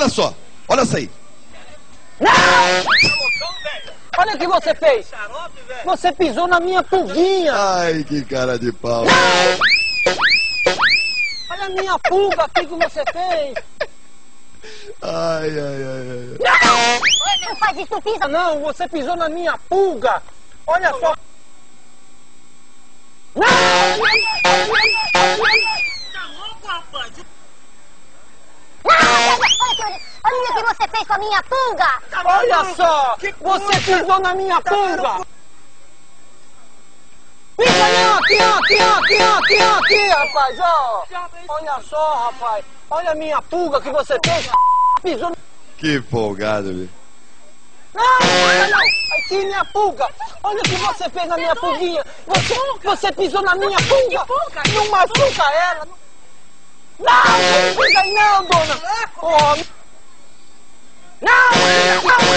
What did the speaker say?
Olha só, olha isso aí. Olha o que você fez. Você pisou na minha pulguinha. Ai, que cara de pau. Olha a minha pulga aqui que você fez. Ai, ai, ai, ai. Não faz isso, pisa. Não, você pisou na minha pulga. Olha só. Não! Tá louco, rapaz? Olha o que você fez com a minha pulga! Olha só! Você pisou na minha pulga! Pisa não! Aqui, ó, aqui, ó, aqui, ó, aqui, ó, aqui, rapaz! Ó. Olha só, rapaz! Olha a minha pulga que você fez! Pisou! Que folgado, velho! Não! Aqui, minha pulga! Olha o que você fez na minha pulguinha! Você pisou na minha pulga! Não machuca ela! Não! Não, dona! Oh, não! Não!